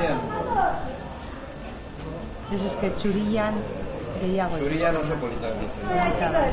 Ez eske txurian gehiago. Txurian oso politak ditzen.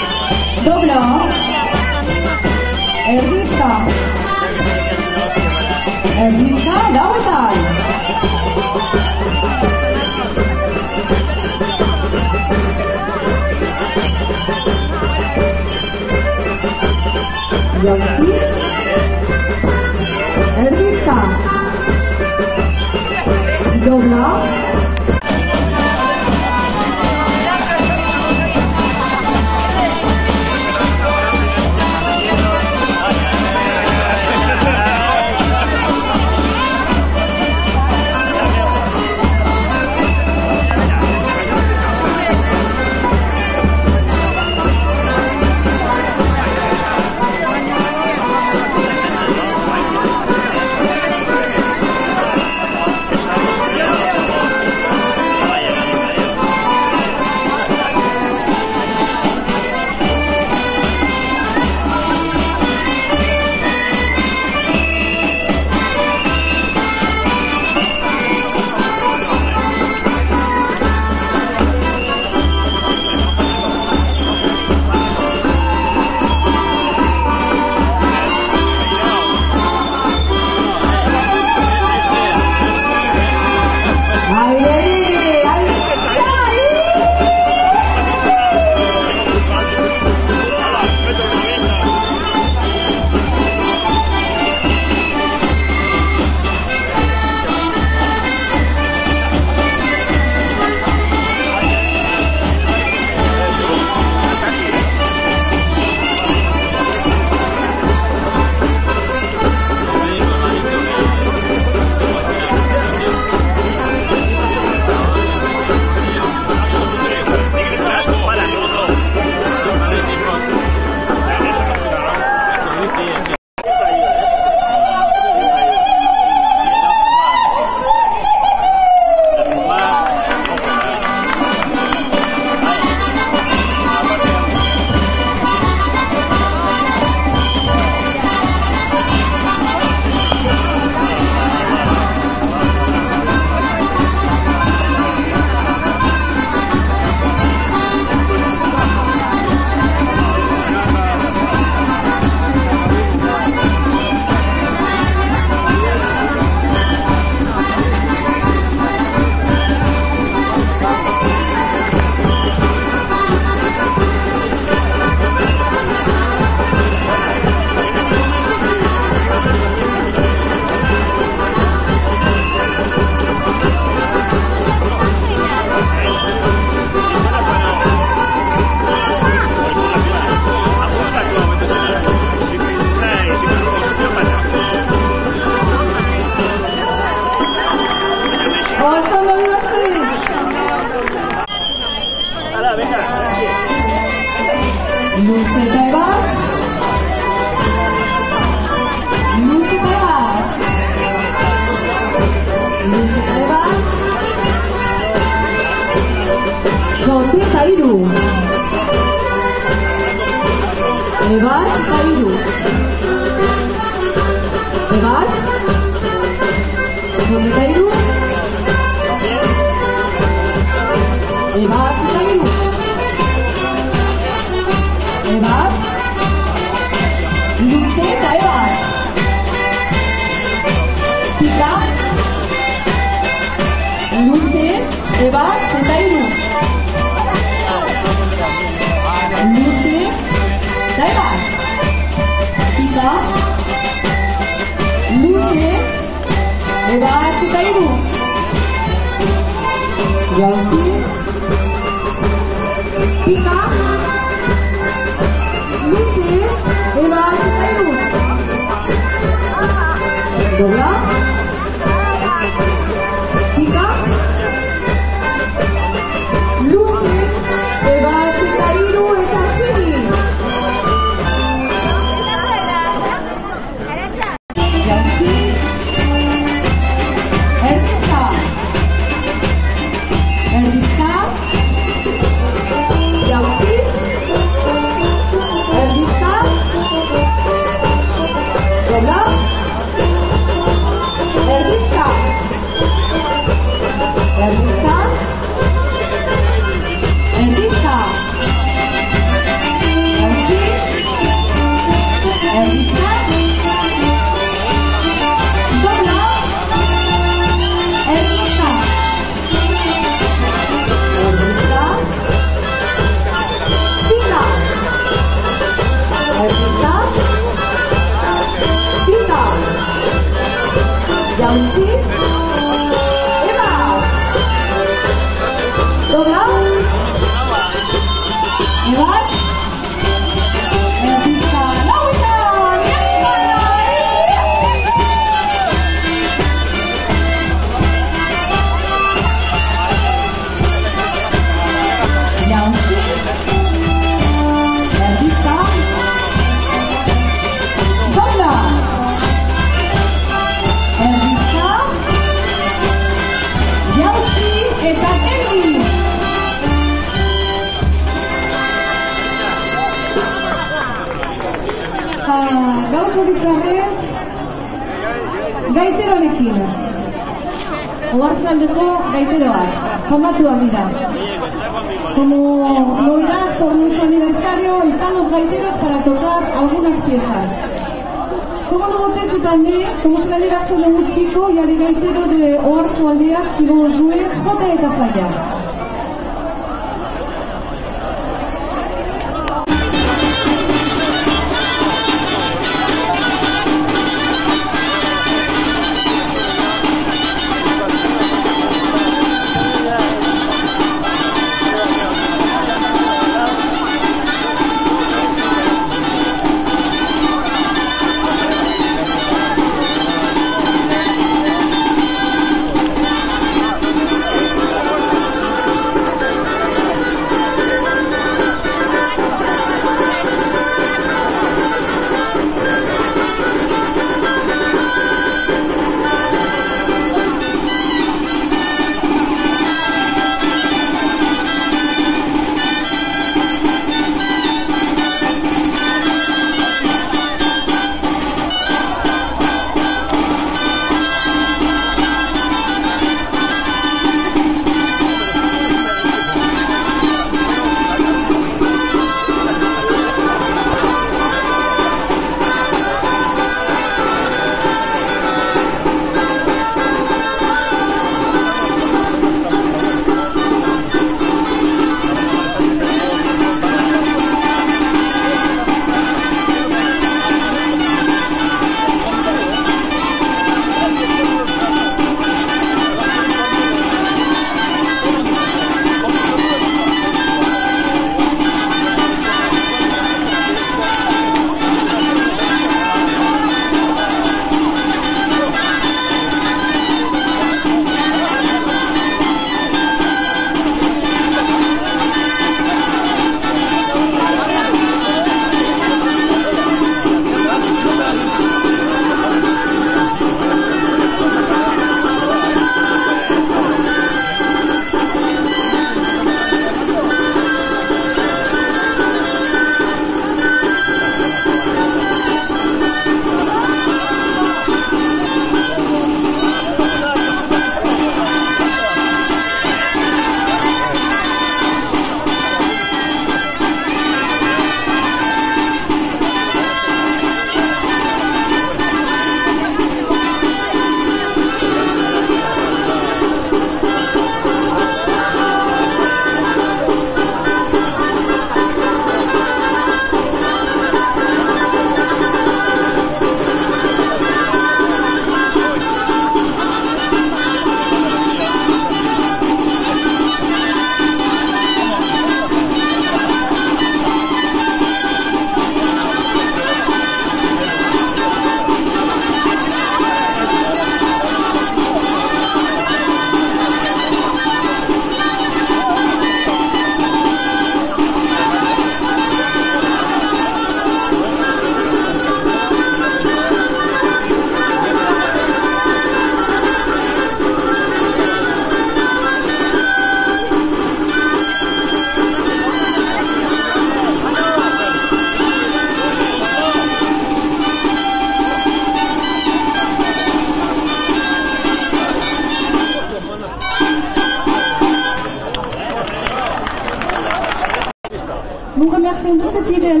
conversion de cet idéal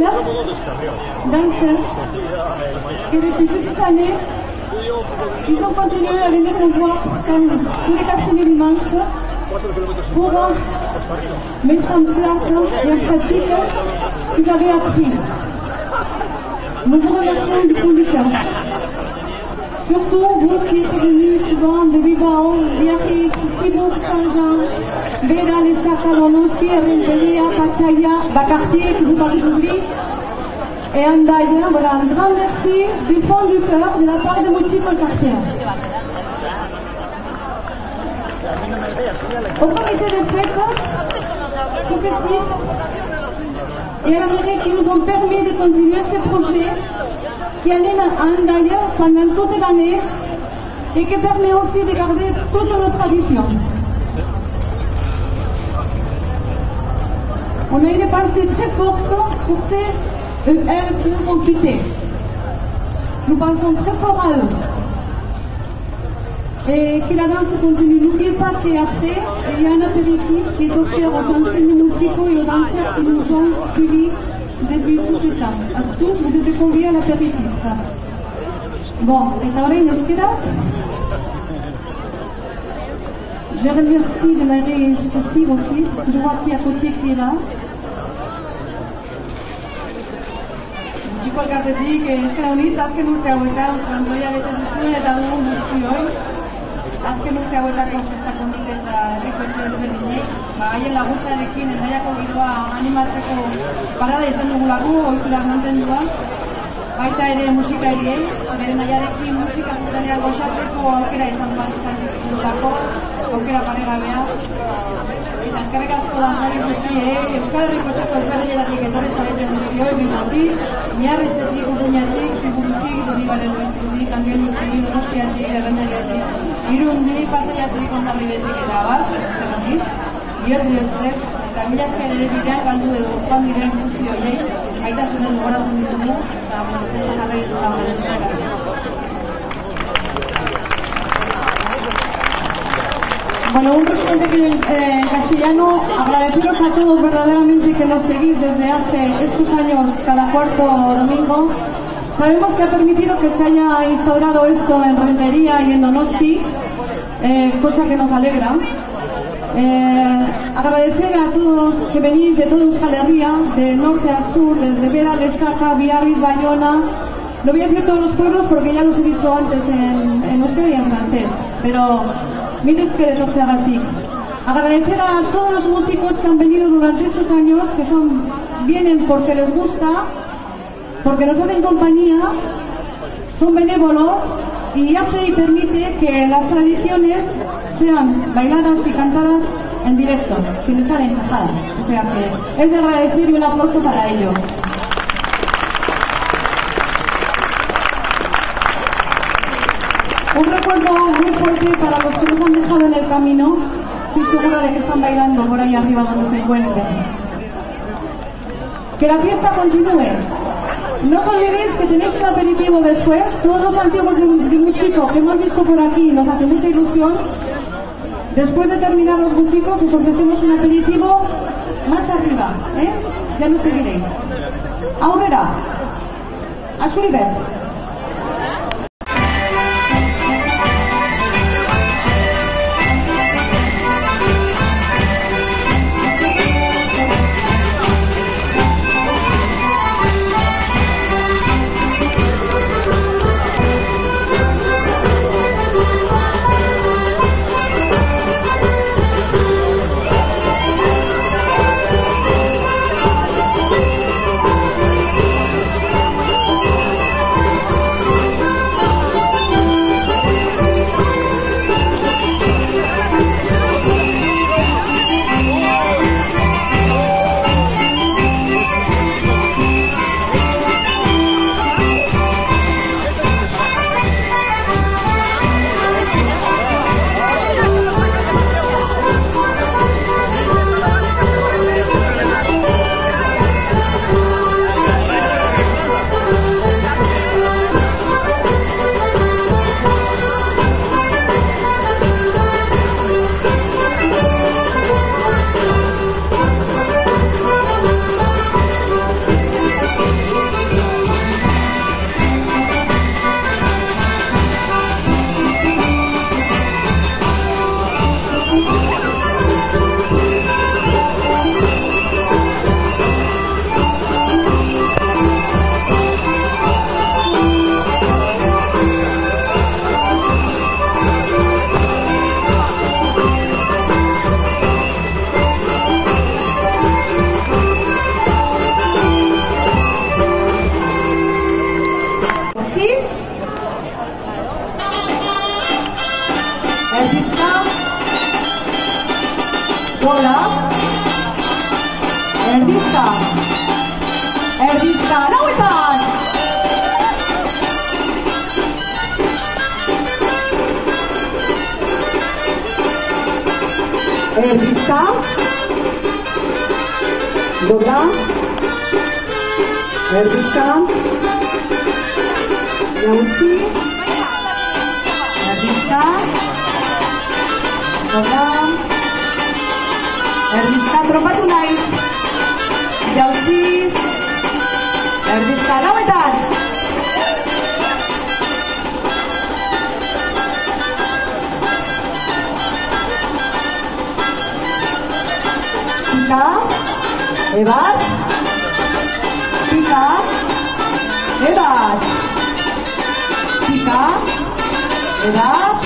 dans ce. Et depuis toutes ces années, ils ont continué à venir nous voir tous les 4 000 dimanches pour mettre en place et en pratique ce qu'ils avaient appris. Nous vous remercions du public. Surtout vous qui êtes venus souvent de Bilbao, Biarritz, Ciboure, Saint-Jean, Vera, Lesaka, Donosti, Rentería, Pasaia, Bakhti, que vous m'avez oublié, et Hendaia. Voilà, un grand merci du fond du cœur de la part de Mutxiko quartier. Au comité de fête, tout ceci, et à la mairie qui nous ont permis de continuer ce projet qui anime Hendaia pendant toute l'année et qui permet aussi de garder toutes nos traditions. On a une pensée très forte pour ceux et elles qui nous ont quittés. Nous pensons très fort à eux. Et que la danse continue. N'oubliez pas qu'après, il y a un apéritif qui est offert aux danseurs de Mutxiko et aux danseurs qui nous ont suivis depuis tout ce temps. A tous, vous êtes conviés à l'apéritif. Bon, et ahora en euskera. Je remercie de m'aider successives aussi, parce que je vois qu'il y a Cotier qui est là. Mutxiko elkartetik euskara honi azken urte hauetan frontoia betetzen duen eta dugu guztioi. Azken urte hauetako festa kontu eta herriko etxe ezberdinek, haien laguntzarekin Hendaiako giroa animatzeko parada izan dugulako, ohitura mantendua. Baita ere musikariei, beren nahiarekin musika zuzenean gozatzeko aukera izan bat izan dugulako, aukera paregabea. Eta eskerrik asko dantzari guztiei, Euskal Herriko txako ezberrietatik etorri zareten guztioi, Bilbotik, Biarritzetik, Urruñatik, Ziburutik, Donibaleruitzutik, Angelutik, Donostiatik, Errenderiatik, Irundik, Pasaiatik, Hondarribetik eta abar, eskerrik. Diot, eta mila esker ere bidean galdu edo joan diren guzti horiei, gaitasunen gogoratzen ditugu, eta beste jarrai eta molestia. Bueno, un presidente en castellano, agradeceros a todos verdaderamente que nos seguís desde hace estos años cada cuarto domingo. Sabemos que ha permitido que se haya instaurado esto en Rentería y en Donosti, cosa que nos alegra. Agradecer a todos que venís de toda Euskal Herria, de norte a sur, desde Vera, Lesaka, Biarritz, Bayona. No voy a decir todos los pueblos porque ya los he dicho antes en euskera y en francés, pero miles que les observatik. Agradecer a todos los músicos que han venido durante estos años, que vienen porque les gusta, porque nos hacen compañía, son benévolos y hace y permite que las tradiciones sean bailadas y cantadas en directo, sin estar encajadas. O sea que es de agradecer y un aplauso para ellos. Un recuerdo muy fuerte para los que nos han dejado en el camino. Estoy segura de que están bailando por ahí arriba donde se encuentren. Que la fiesta continúe. No os olvidéis que tenéis un aperitivo después. Todos los antiguos de Mutxiko que hemos visto por aquí nos hace mucha ilusión. Después de terminar los Mutxiko os ofrecemos un aperitivo más arriba, ¿eh? Ya nos seguiréis. Aurrera, a su nivel. Hola. Erdizka. Erdizka. Lauetan. Erdizka. Dobla. Erdizka. Lausi. Erdizka. Dobla. Erdizka tropatu naiz. Jauzi. Erdizka lauetan. Pika. Ebat. Pika. Ebat. Pika. Ebat.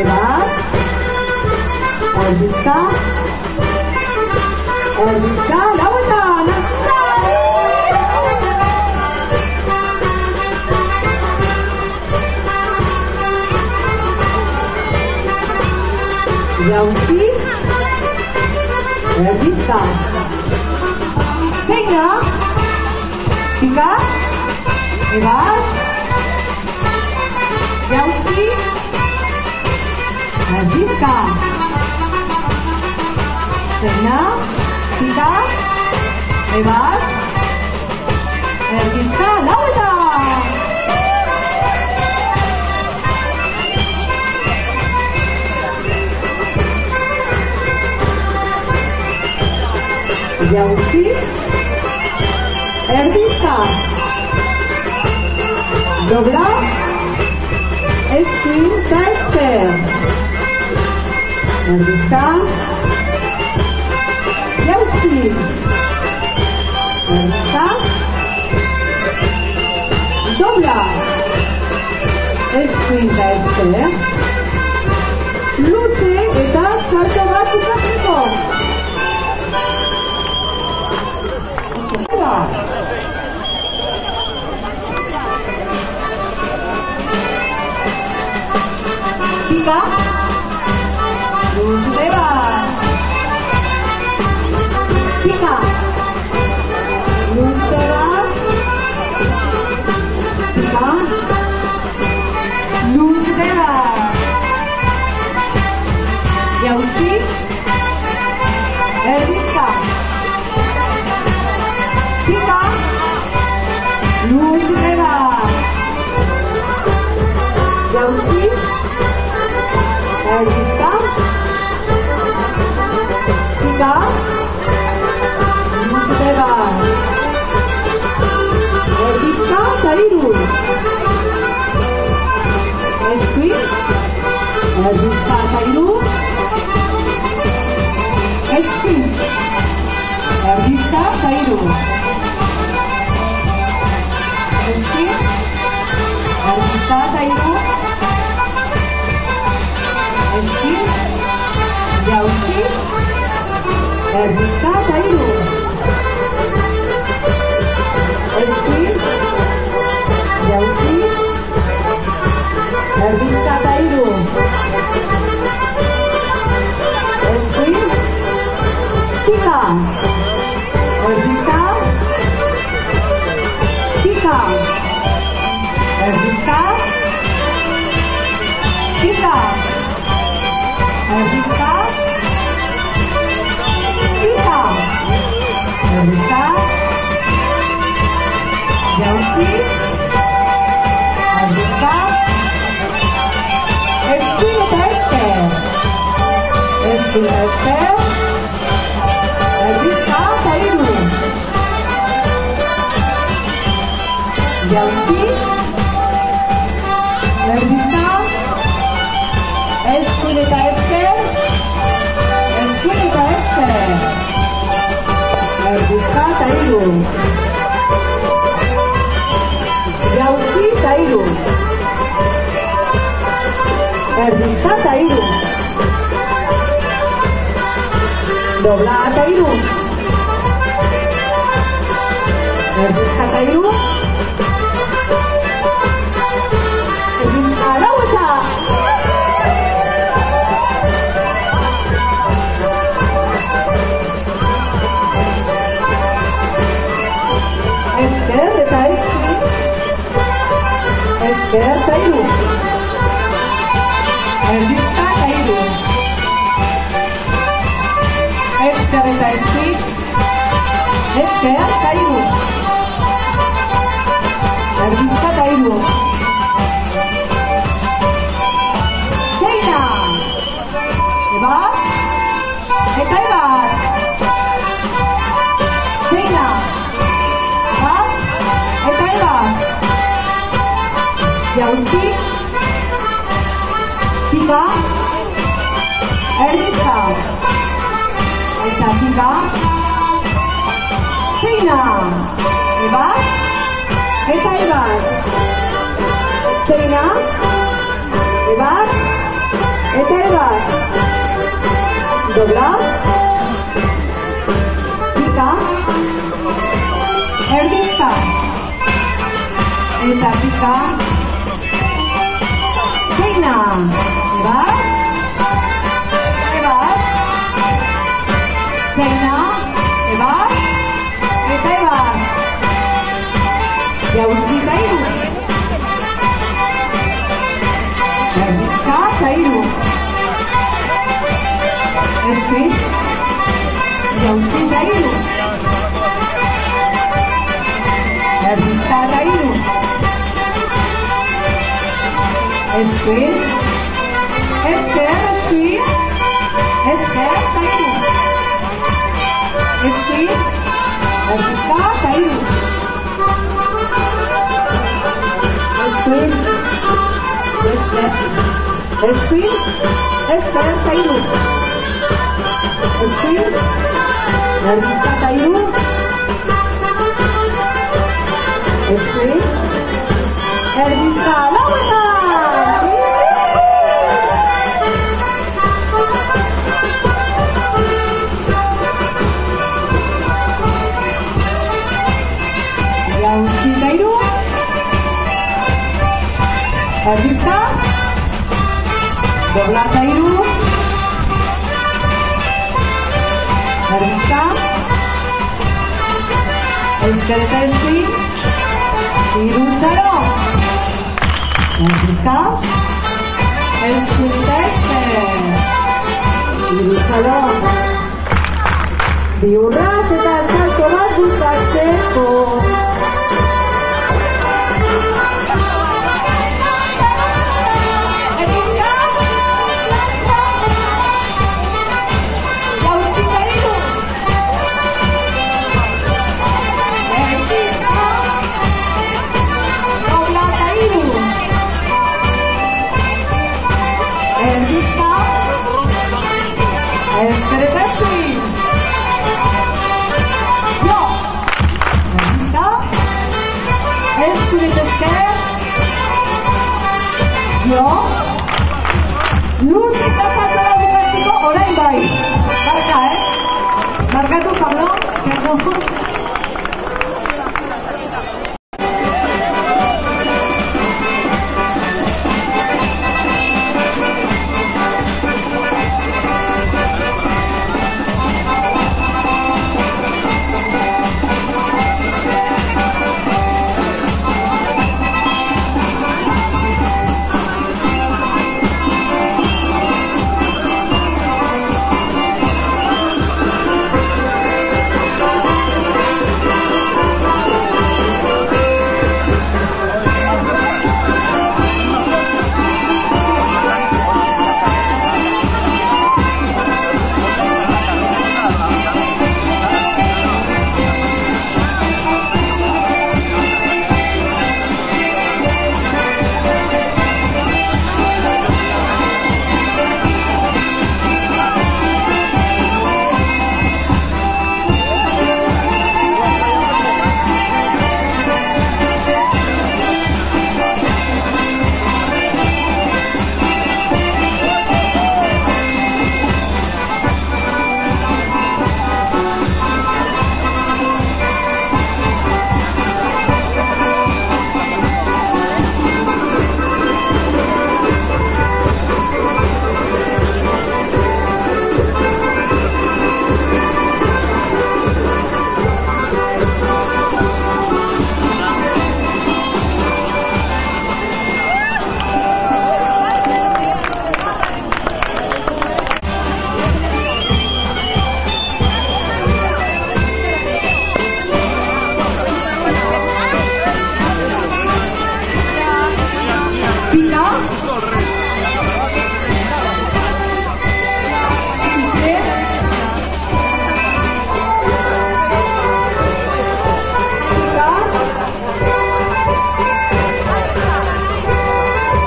Ebak. Erdizka. Erdizka lauetan. Jauzi, erdizka. Zeina, pika, ebat. Jauzi, erdizka. Zeina, pika, ebat. Erdizka, lauetan. Jauzi, erdizka. Dobla, esku eta ezker. Erdizka. Jauzi. Erdizka. Dobla, esku eta ezker. Luze eta sartu bat ukatzeko. Pika, luzera. Pika, luzera. Pika, luzera. Jauzi, erdizka. Pika,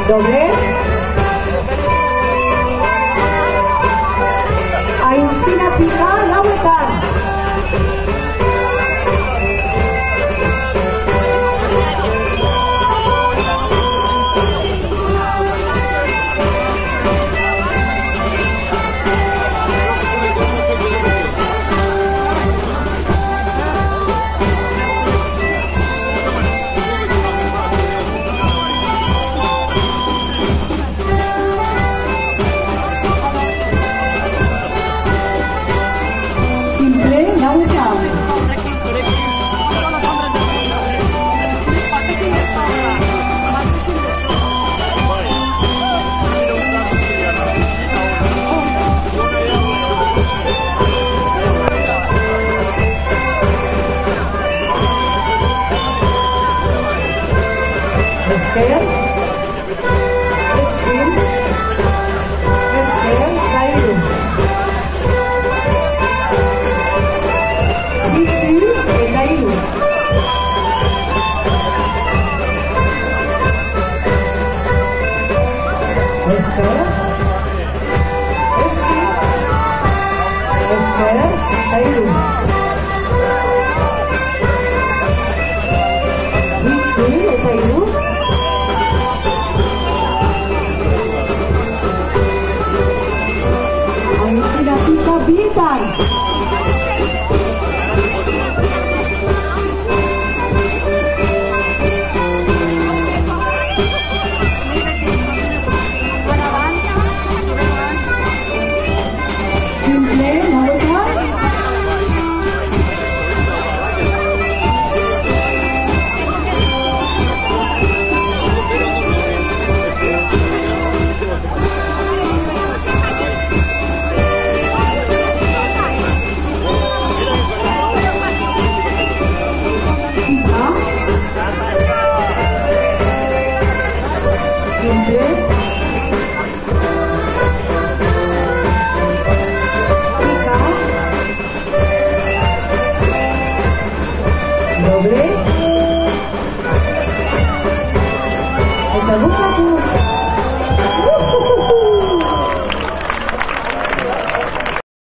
doblez, aintzina pika lauetan. Bye.